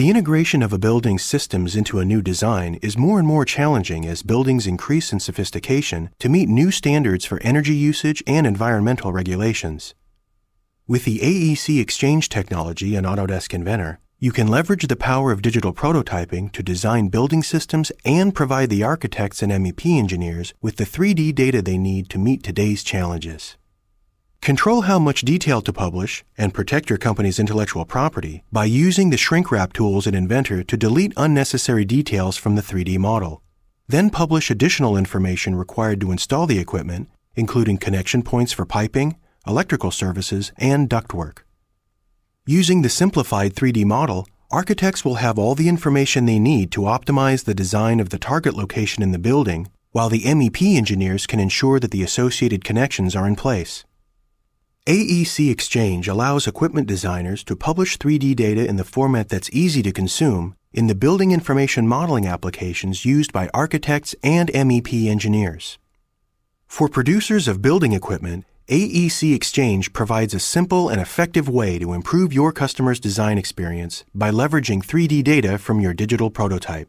The integration of a building's systems into a new design is more and more challenging as buildings increase in sophistication to meet new standards for energy usage and environmental regulations. With the AEC Exchange technology in Autodesk Inventor, you can leverage the power of digital prototyping to design building systems and provide the architects and MEP engineers with the 3D data they need to meet today's challenges. Control how much detail to publish and protect your company's intellectual property by using the shrink wrap tools in Inventor to delete unnecessary details from the 3D model. Then publish additional information required to install the equipment, including connection points for piping, electrical services, and ductwork. Using the simplified 3D model, architects will have all the information they need to optimize the design of the target location in the building, while the MEP engineers can ensure that the associated connections are in place. AEC Exchange allows equipment designers to publish 3D data in the format that's easy to consume in the building information modeling applications used by architects and MEP engineers. For producers of building equipment, AEC Exchange provides a simple and effective way to improve your customer's design experience by leveraging 3D data from your digital prototype.